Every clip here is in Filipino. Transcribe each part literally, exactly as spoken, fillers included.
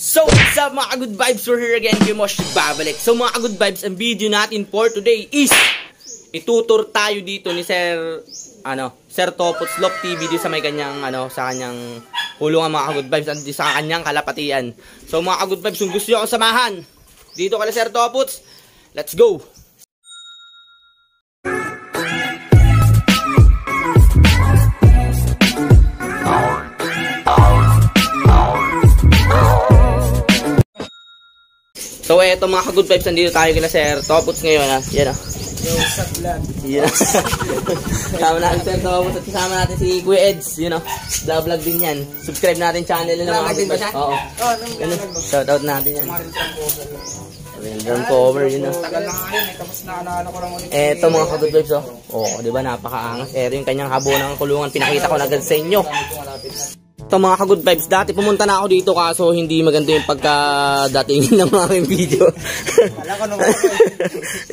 So what's up mga good vibes, we're here again, Kuya Mosh, babalik. So mga good vibes, ang video natin for today is itutur tayo dito ni Sir ano, Sir Tofoots Loft T V dito sa may kanyang ano, sa kanyang hulungan mga good vibes, and sa kanyang kalapatian. So mga good vibes, kung gusto niyo akong samahan dito kay Sir Tofoots, let's go. So eto mga ka-good vibes, nandito tayo kina Sir Tofoots ngayon ha. Yan ha. Yo, what's up vlog? Yan. Kasama natin Sir Tofoots at kasama natin si Kuya Edz. Yan ha. Vlog din yan. Subscribe natin channel na mga ka-good vibes. Oo. Shout out natin yan. German Cover yun ha. Tagal na nga yun eh. Tapos naalala ko lang ulit. Eto mga ka-good vibes oh. Oo, diba napakaangas. Ero yung kanyang habo ng kulungan. Pinakita ko na agad sa inyo. Ito mga ka-good vibes, dati pumunta na ako dito kaso hindi maganda yung pagkadatingin ng mga video. Wala ko naman.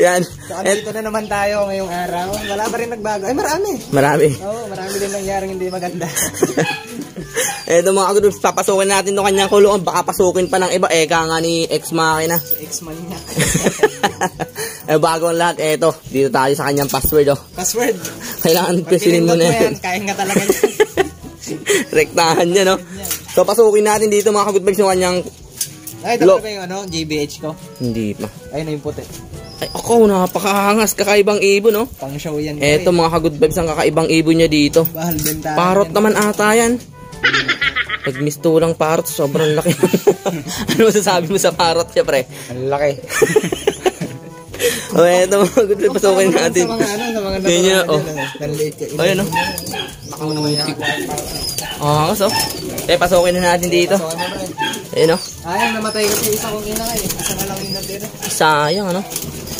Yan. So, dito na naman tayo ngayong araw. Wala pa rin nagbago. Ay, marami. Marami. Oo, marami din nangyaring hindi maganda. Ito mga ka-good vibes, papasukin natin itong kanyang kulungan. Baka pasukin pa ng iba. Eka nga ni X-Makina. X-Makina. Eh, bago ang lahat. Eto, dito tayo sa kanyang password. Oh. Password? Kailangan presinin mo na yan. Kaya nga talaga yan. Rektahan niya, no? So, pasukin natin dito mga ka-good vibes yung kanyang... Ay, tapos ba yung ano, J B H ko? Hindi pa. Ayun na yung puti. Ay, ako, napakahangas. Kakaibang ibon, no? Pang-show yan. Eto, mga ka-good vibes, ang kakaibang ibon niya dito. Bahal bentahan. Parot naman ata yan. Nag-misto lang parot. Sobrang laki. Ano masasabi mo sa parot, syempre? Ang laki. O, eto, mga ka-good vibes, pasukin natin. Sa mga ano, sa mga naman. Ayun, no? Muntik. Ah, so. Eh, pasokin na natin dito. Ayun oh. Ayun, namatay kasi isa kong ina eh. Isa na lang ina dito. Sayang ano.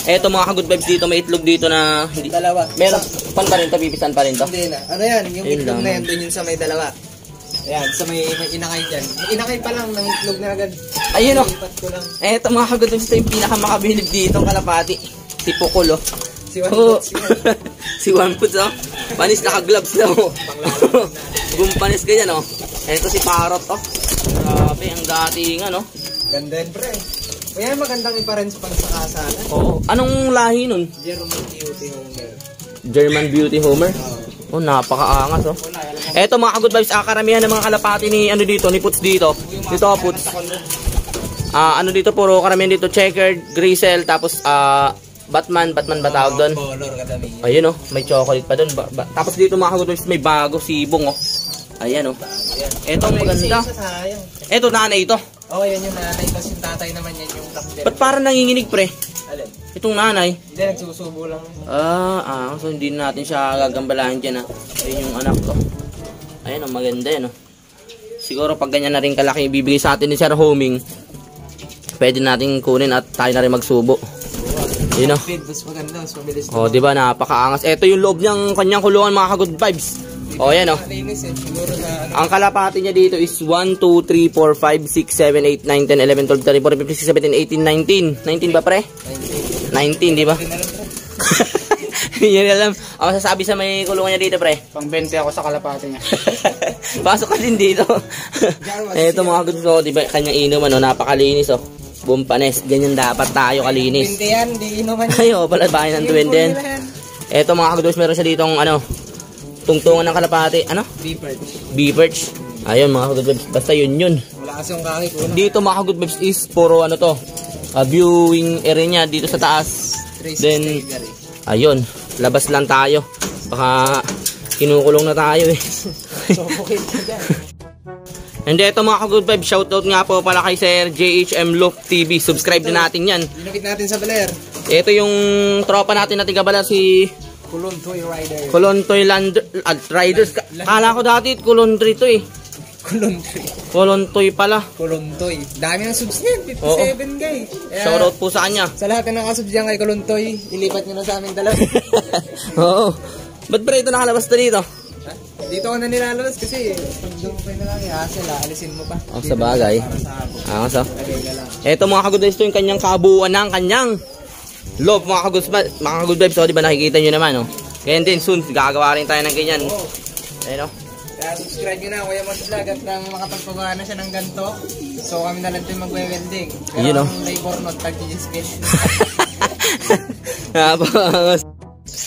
Eto mga ka-good vibes dito, may itlog dito na hindi dalawa. Meron pan pa rin, pipisan pa rin to. Hindi na. Ano yan? Yung itlog na yan, doon yun sa may dalawa. Ayan, sa may may inakay diyan. Inakay pa lang ng itlog na agad. Ayun oh. Eto mga ka-good vibes, yung pinakamakabilib dito, kalapati. Si Pokolo. Si One Put. Si One Put, oh. Panis, naka-gloves na, oh. Gumpanis ka yan, oh. Eto si Parot, oh. Grabe, ang datingan, oh. Ganda yan, pre. Kaya magandang iparens pang sa kasalan. Oo. Anong lahi nun? German Beauty Homer. German Beauty Homer? Oh, napakaangas, oh. Eto, mga ka-good vibes, akaramihan ng mga kalapati ni, ano dito, ni Puts dito. Dito, Puts. Ah, ano dito, puro karamihan dito, checkered, grisel, tapos, ah, Batman, Batman ba tawag doon? Ayun oh, may chocolate pa doon. Tapos dito mga ka-good vibes, may bago sibong oh. Ayan oh. Etong maganda. Eto nanay ito. Oo, yan yung nanay. Tapos yung tatay naman yan yung takder. Ba't parang nanginginig pre? Alin? Itong nanay. Hindi, nagsusubo lang. Ah, ah. So hindi natin siya gagambalahan dyan ha. Ayun yung anak ko. Ayan oh, maganda yan oh. Siguro pag ganyan na rin kalaki ibibigay sa atin ni Sir Homing, pwede natin kunin at tayo na rin magsubo. Yun o. O, diba? Napakaangas. Eto yung loob niyang kanyang kulungan mga ka-good vibes. O, yan o. Ang kalapati niya dito is one, two, three, four, five, six, seven, eight, nine, ten, eleven, twelve, thirteen, fourteen, fifteen, sixteen, seventeen, eighteen, nineteen. nineteen ba pre? nineteen, diba? Hindi niya alam. Ang sasabi sa may kulungan niya dito pre? Pang twenty ako sa kalapati niya. Pasok ka din dito. Eto mga ka-good vibes. O, diba? Kanyang inuman o. Napakalinis o. Bumpanes, ganyan dapat tayo kalinis. Hindi yan, hindi inuman yan. Ay, o, pala, bahay ng twenty yan. Eto mga ka-good vibes, meron siya ditong, ano, tungtungan ng kalapati, ano? B-perch. B-perch. Ayun mga ka-good vibes, basta yun yun. Wala kasi yung kahit. Dito mga ka-good vibes is, puro ano to, uh, viewing area niya dito sa taas. Then, ayun, labas lang tayo. Baka, kinukulong na tayo eh. So, okay na dyan. And eto mga ka-good vibes, shoutout nga po pala kay Sir J H M Loft T V. Subscribe ito, na natin yan. Inukit natin sa Baler. Ito yung tropa natin na tigabala si... Kolontoy Rider. Kolontoy Land... Uh, Riders. Land, land. Kala ko dati, Kolontoy to eh. Kolontoy. Kolontoy pala. Kolontoy. Dami ng subs niyan. fifty-seven guys. Shoutout po sa kanya. Sa lahat na nakasubs dyan kay Kolontoy, ilipat nyo na sa aming dalawa. Oo. Ba't ba ito nakalabas na dito? Dito ko na nilalas kasi pag doon mo pa yung nakakihasa, alisin mo pa. Oh, sa bagay. Ah, so. Eto mga ka-good vibes, yung kanyang kabuuan ng kanyang love mga ka-good vibes. Mga ka-good vibes, oh, diba nakikita nyo naman, oh. Ganyan din, soon, gagawa rin tayo ng ganyan. Ayun, oh. Kaya subscribe nyo na, Kuya Edz Vlog, at nang makapagpagawa na siya ng ganito. So kami na lang din magwe-welding. Pero ang labor not tag-dismiss.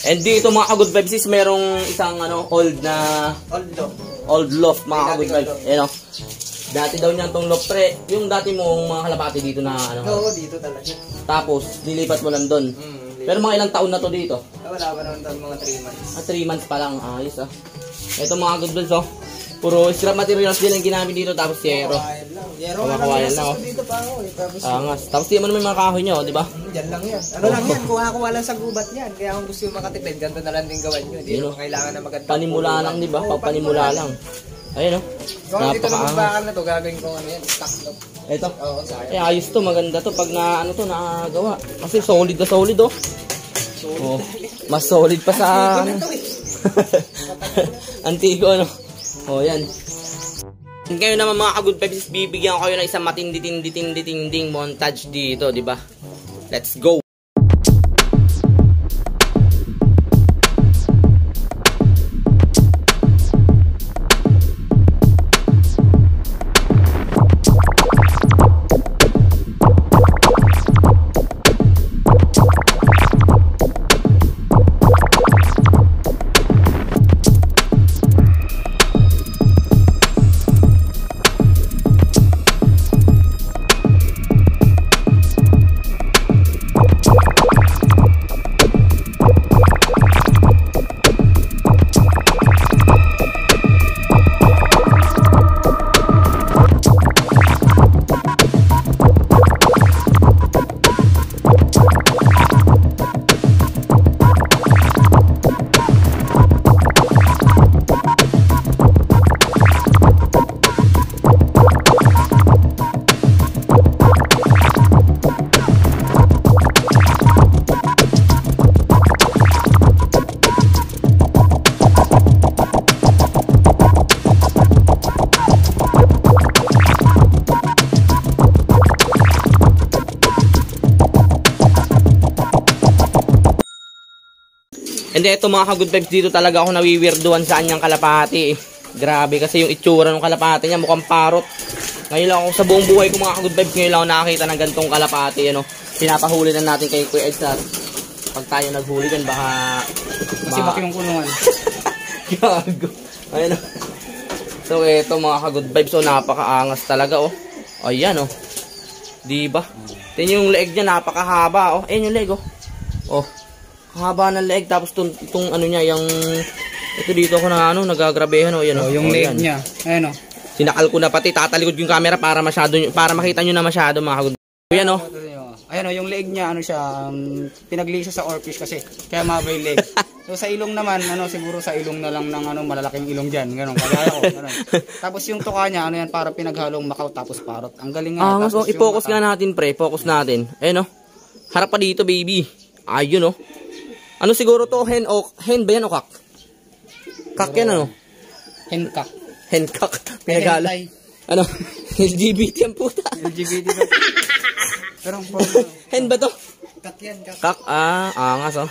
And dito mga ka-good vibes is merong isang ano, old na... Old loft. Old loft mga ka-good vibes. Ayan o. Dati daw niyan tong loft pre. Yung dati mong mga kalapati dito na ano. Oo, dito talaga. Tapos, nilipat mo lang doon. Mm, pero mga ilang taon na to dito? Wala pa naman doon, mga three months. Ah, three months pa lang. Ayos ah. Ito mga good vibes oh. Puro scrap materials din ang ginamit dito tapos yero. Yero lang. Yero lang dito pa ako eh. Tapos angas. Tapos di man may mga kahoy niyo, di ba? Yan lang yan. Ano lang yan, kuha-kuha lang sa gubat yan. Kaya kung gusto yung makatipid, ganito na lang din gawin nyo. Hindi mo kailangan na maganda. Panimula lang, di ba? Pagpanimula lang. Ayun oh. Kung dito naman bakal na to, gagawin ko ano yan, stock lock. Ito? Oo, sayang. Eh ayos to, maganda to pag na ano to nagawa. Kasi solid na solid oh. Solid. Mas solid pa sa ano. Antigo ano. Oh yan. Ngayon naman mga ka-good vibes, bibigyan ko kayo ng isang matindi-tindi-tindi-tinding montage dito, di ba? Let's go. And eto mga ka-good vibes, dito talaga ako nawiwirduhan sa anyang kalapati eh. Grabe kasi yung itsura ng kalapati niya, mukhang parot. Ngayon lang ako sa buong buhay ko mga ka-good vibes, ngayon lang ako nakakita ng gantong kalapati ano. Pinapahuli na natin kay Kuya Edz. Pag tayo naghuli kan baka kasi baka yung kulungan. Gago. Ayun. So eto mga ka-good vibes, oh, napakaangas talaga oh. Ayan oh. 'Di ba? Tingnan yung leeg niya, napakahaba oh. Eh yung leg oh. Oh. Haba ng leeg tapos itong, itong ano niya yung ito dito ako na ano nagagrabehan oh, yan, oh, oh yung oh, leeg yan. Niya ayan oh sinakal ko na pati tatalikod ko yung camera para masyado para makita niyo na masyado mga ayan oh ayan oh yung leeg niya ano siya um, pinaglisa sa orfish kasi kaya mabay leeg. So sa ilong naman ano siguro sa ilong na lang ng ano malalaking ilong diyan ganun kagaya ko ganun. Tapos yung tuka niya ano yan para pinaghalong makaw tapos parot ang galing nga ah, tapos so, i-focus nga natin pre focus natin ayan oh harap pa dito baby ayun oh. Ano siguro to? Hen o hen ba yan o kak? Kak yan ano? Hen kak. Hen kak. Pinagala. Ano? L G B T ang puta. L G B T ba? Pero ang puta. Hen ba to? Kak yan. Kak. Kak. Ah, angas oh.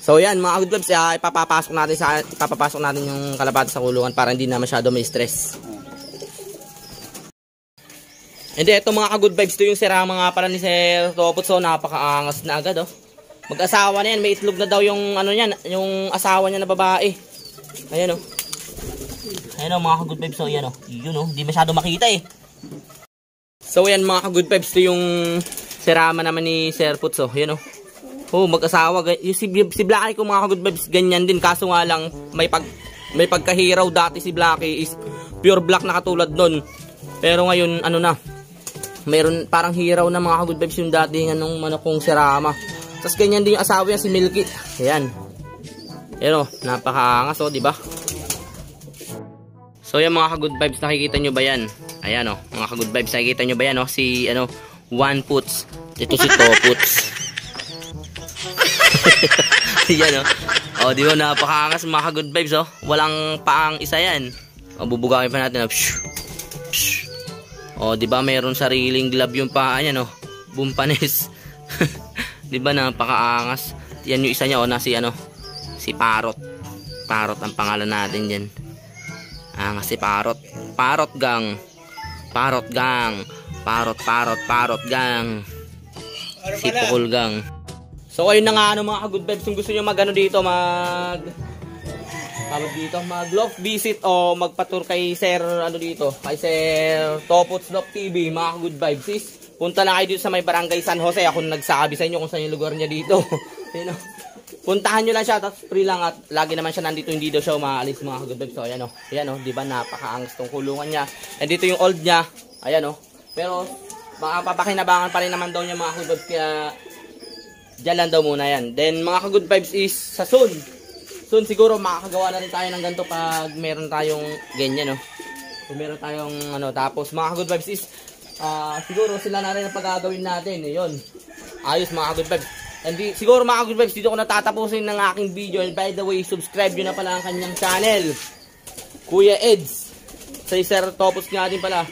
So yan mga good vibes, ah, ipapapasok natin sa ipapapasok natin yung kalapati sa kulungan para hindi na masyado may stress. Hindi, ito mga ka-good vibes to yung sira mga para ni Sir Tofoots, so napakaangas na agad oh. Mag-asawa na yan, may itlog na daw yung ano niyan, yung asawa niya na babae. Ayan oh. Ayan oh, mga ka-good vibes, so ayan oh. Yun oh, hindi masyado makita eh. So ayan mga ka-good vibes, to yung serama naman ni Sir Tofoots, so ayan oh. Oh, mag-asawa, si, si Blackie ko mga ka-good vibes, ganyan din. Kaso nga lang, may, pag, may pagkahiraw dati si Blackie is pure black na katulad nun. Pero ngayon, ano na, mayroon parang hiraw na mga ka-good vibes yung dati nung manokong serama. Tapos ganyan din yung asawa niya, si Milky. Ayan. Ayan o, napakaangas o, diba? So yan mga ka-good vibes, nakikita nyo ba yan? Ayan o, mga ka-good vibes, nakikita nyo ba yan o? Si, ano, One Foots. Ito si Tofoots. Ayan o. O, diba, napakaangas mga ka-good vibes o. Walang paang isa yan. O, bubugawin pa natin o. O, diba, mayroon sariling glove yung paa niya, no? Bumpanes. Diba napakaangas. Yan yung isa niya o na si ano si Parot. Parot ang pangalan natin diyan. Ah, nga si Parot. Parot gang. Parot gang. Parot, parot, parot gang. Si Pokolo gang. So ayun na nga ano mga good vibes, kung gusto niyo magano dito mag tawag dito mag love visit o magpa-tour kay Sir ano dito, kay Sir Tofoots Loft T V, mga good vibes sis. Punta na kayo dito sa may Barangay San Jose, ako nagsabi sa inyo kung saan yung lugar niya dito. You know? Puntahan niyo lang siya, tapos free lang at lagi naman siya nandito, hindi daw siya umaalis mga good vibes. So ayan oh, ayan oh, di ba napakaangas tong kulungan niya. Nandito yung old niya. Ayan oh. Pero mapapakinabangan pa rin naman daw niya mga good vibes kaya diyan lang daw muna yan. Then mga ka-good vibes is sa soon. Soon siguro makakagawa na rin tayo ng ganito pag meron tayong ganyan, no. Kung meron tayong ano, tapos mga ka-good vibes is uh, siguro sila na rin ang pagagawin natin. Ayun. Ayos mga ka-good vibes. And di, siguro mga ka-good vibes, dito ko natatapusin ng aking video. And by the way, subscribe nyo na pala ang kanyang channel. Kuya Edz. Say Sir Tofoots nga din pala.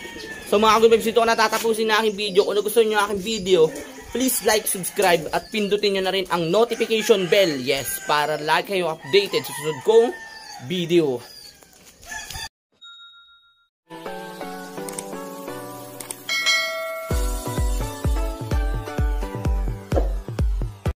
So mga ka-good vibes, dito ko natatapusin ng aking video. Kung nagustuhan nyo ang aking video, please like, subscribe, at pindutin nyo na rin ang notification bell. Yes, para lagi kayo updated sa susunod kong video.